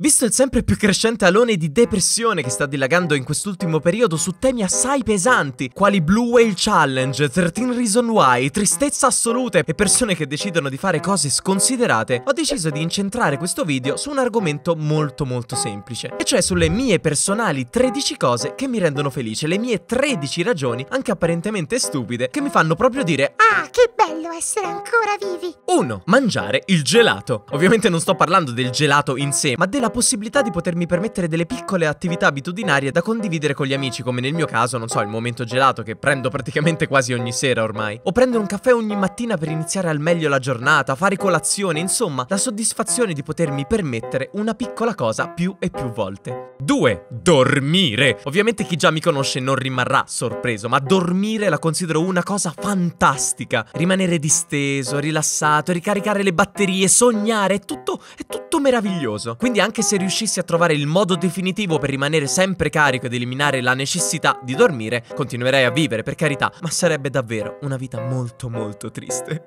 Visto il sempre più crescente alone di depressione che sta dilagando in quest'ultimo periodo su temi assai pesanti, quali Blue Whale challenge, 13 reasons why, tristezza assoluta e persone che decidono di fare cose sconsiderate, ho deciso di incentrare questo video su un argomento molto semplice, e cioè sulle mie personali 13 cose che mi rendono felice, le mie 13 ragioni, anche apparentemente stupide, che mi fanno proprio dire "Ah, che bello essere ancora vivi!". 1. Mangiare il gelato. Ovviamente non sto parlando del gelato in sé, ma della possibilità di potermi permettere delle piccole attività abitudinarie da condividere con gli amici, come nel mio caso, non so, il momento gelato che prendo praticamente quasi ogni sera ormai, o prendere un caffè ogni mattina per iniziare al meglio la giornata, fare colazione, insomma, la soddisfazione di potermi permettere una piccola cosa più e più volte. 2. Dormire. Ovviamente chi già mi conosce non rimarrà sorpreso, ma dormire la considero una cosa fantastica. Rimanere disteso, rilassato, ricaricare le batterie, sognare, è tutto meraviglioso. Quindi anche se riuscissi a trovare il modo definitivo per rimanere sempre carico ed eliminare la necessità di dormire, continuerei a vivere, per carità, ma sarebbe davvero una vita molto triste.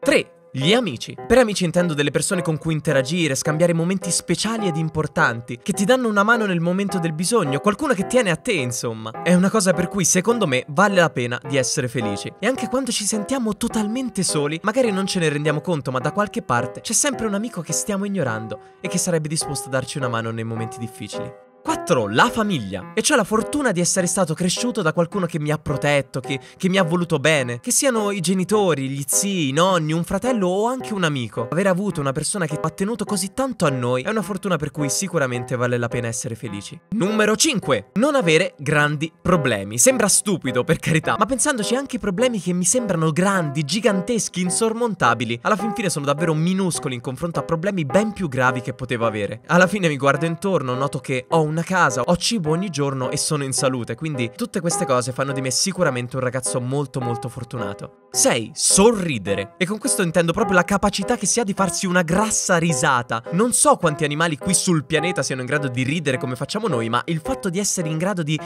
3. Gli amici. Per amici intendo delle persone con cui interagire, scambiare momenti speciali ed importanti, che ti danno una mano nel momento del bisogno, qualcuno che tiene a te, insomma. È una cosa per cui, secondo me, vale la pena di essere felici. E anche quando ci sentiamo totalmente soli, magari non ce ne rendiamo conto, ma da qualche parte c'è sempre un amico che stiamo ignorando e che sarebbe disposto a darci una mano nei momenti difficili. 4. La famiglia. E cioè la fortuna di essere stato cresciuto da qualcuno che mi ha protetto, che mi ha voluto bene, che siano i genitori, gli zii, i nonni, un fratello o anche un amico. Aver avuto una persona che ha tenuto così tanto a noi è una fortuna per cui sicuramente vale la pena essere felici. Numero 5. Non avere grandi problemi. Sembra stupido, per carità, ma pensandoci anche ai problemi che mi sembrano grandi, giganteschi, insormontabili, alla fin fine sono davvero minuscoli in confronto a problemi ben più gravi che potevo avere. Alla fine mi guardo intorno, noto che ho una casa, ho cibo ogni giorno e sono in salute, quindi tutte queste cose fanno di me sicuramente un ragazzo molto fortunato. 6. Sorridere. E con questo intendo proprio la capacità che si ha di farsi una grassa risata. Non so quanti animali qui sul pianeta siano in grado di ridere come facciamo noi, ma il fatto di essere in grado di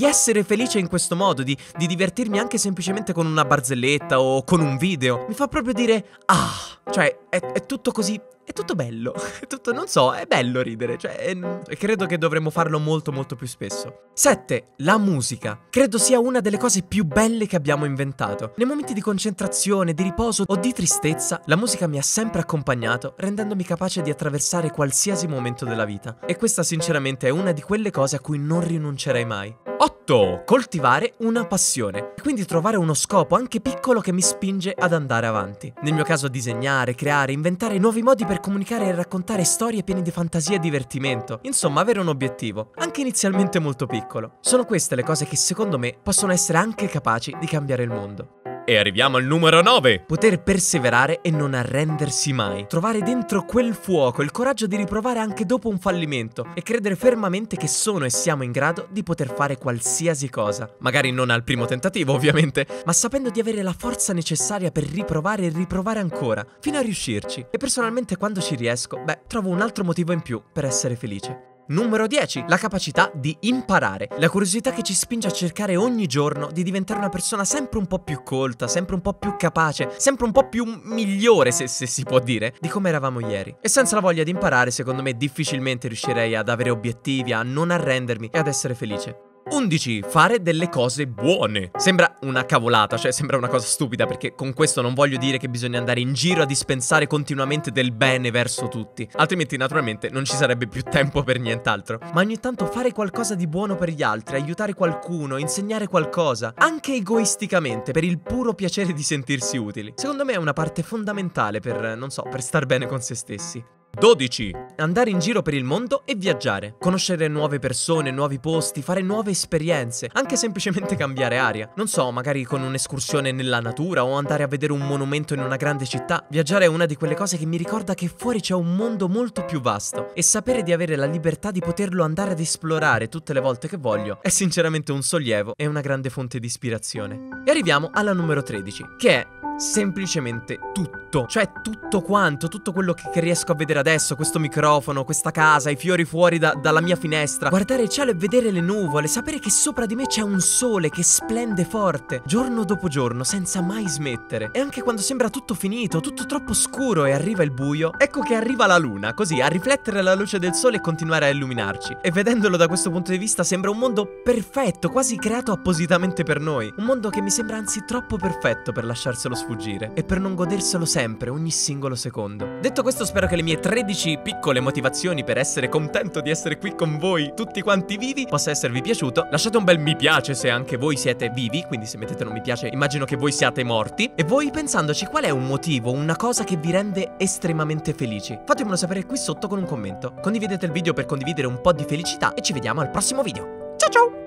essere felice in questo modo, di divertirmi anche semplicemente con una barzelletta o con un video, mi fa proprio dire "Ah!". Cioè è tutto così, è tutto bello, è tutto, non so, è bello ridere, cioè, credo che dovremmo farlo molto più spesso. 7. La musica. Credo sia una delle cose più belle che abbiamo inventato. Nei momenti di concentrazione, di riposo o di tristezza, la musica mi ha sempre accompagnato, rendendomi capace di attraversare qualsiasi momento della vita. E questa sinceramente è una di quelle cose a cui non rinuncerei mai. 8. Coltivare una passione. Quindi trovare uno scopo, anche piccolo, che mi spinge ad andare avanti. Nel mio caso disegnare, creare, inventare nuovi modi per comunicare e raccontare storie piene di fantasia e divertimento. Insomma, avere un obiettivo, anche inizialmente molto piccolo. Sono queste le cose che secondo me possono essere anche capaci di cambiare il mondo. E arriviamo al numero 9. Poter perseverare e non arrendersi mai. Trovare dentro quel fuoco, il coraggio di riprovare anche dopo un fallimento e credere fermamente che sono e siamo in grado di poter fare qualsiasi cosa. Magari non al primo tentativo, ovviamente, ma sapendo di avere la forza necessaria per riprovare e riprovare ancora, fino a riuscirci. E personalmente quando ci riesco, beh, trovo un altro motivo in più per essere felice. Numero 10. La capacità di imparare. La curiosità che ci spinge a cercare ogni giorno di diventare una persona sempre un po' più colta, sempre un po' più capace, sempre un po' più migliore, se si può dire, di come eravamo ieri. E senza la voglia di imparare, secondo me, difficilmente riuscirei ad avere obiettivi, a non arrendermi e ad essere felice. 11. Fare delle cose buone. Sembra una cavolata, cioè sembra una cosa stupida, perché con questo non voglio dire che bisogna andare in giro a dispensare continuamente del bene verso tutti, altrimenti naturalmente non ci sarebbe più tempo per nient'altro. Ma ogni tanto fare qualcosa di buono per gli altri, aiutare qualcuno, insegnare qualcosa, anche egoisticamente, per il puro piacere di sentirsi utili, secondo me è una parte fondamentale per, non so, per star bene con se stessi. 12. Andare in giro per il mondo e viaggiare. Conoscere nuove persone, nuovi posti, fare nuove esperienze, anche semplicemente cambiare aria. Non so, magari con un'escursione nella natura o andare a vedere un monumento in una grande città. Viaggiare è una di quelle cose che mi ricorda che fuori c'è un mondo molto più vasto e sapere di avere la libertà di poterlo andare ad esplorare tutte le volte che voglio è sinceramente un sollievo e una grande fonte di ispirazione. E arriviamo alla numero 13, che è semplicemente tutto. tutto. Cioè tutto quanto, tutto quello che riesco a vedere adesso, questo microfono, questa casa, i fiori fuori dalla mia finestra, guardare il cielo e vedere le nuvole, sapere che sopra di me c'è un sole che splende forte, giorno dopo giorno, senza mai smettere. E anche quando sembra tutto finito, tutto troppo scuro e arriva il buio, ecco che arriva la luna, così a riflettere la luce del sole e continuare a illuminarci. E vedendolo da questo punto di vista sembra un mondo perfetto, quasi creato appositamente per noi. Un mondo che mi sembra anzi troppo perfetto per lasciarselo sfuggire e per non goderselo sempre, ogni singolo secondo. Detto questo, spero che le mie 13 piccole motivazioni per essere contento di essere qui con voi tutti quanti vivi possa esservi piaciuto. Lasciate un bel mi piace se anche voi siete vivi, quindi se mettete un mi piace immagino che voi siate morti. E voi, pensandoci, qual è un motivo, una cosa che vi rende estremamente felici? Fatemelo sapere qui sotto con un commento. Condividete il video per condividere un po' di felicità e ci vediamo al prossimo video. Ciao ciao!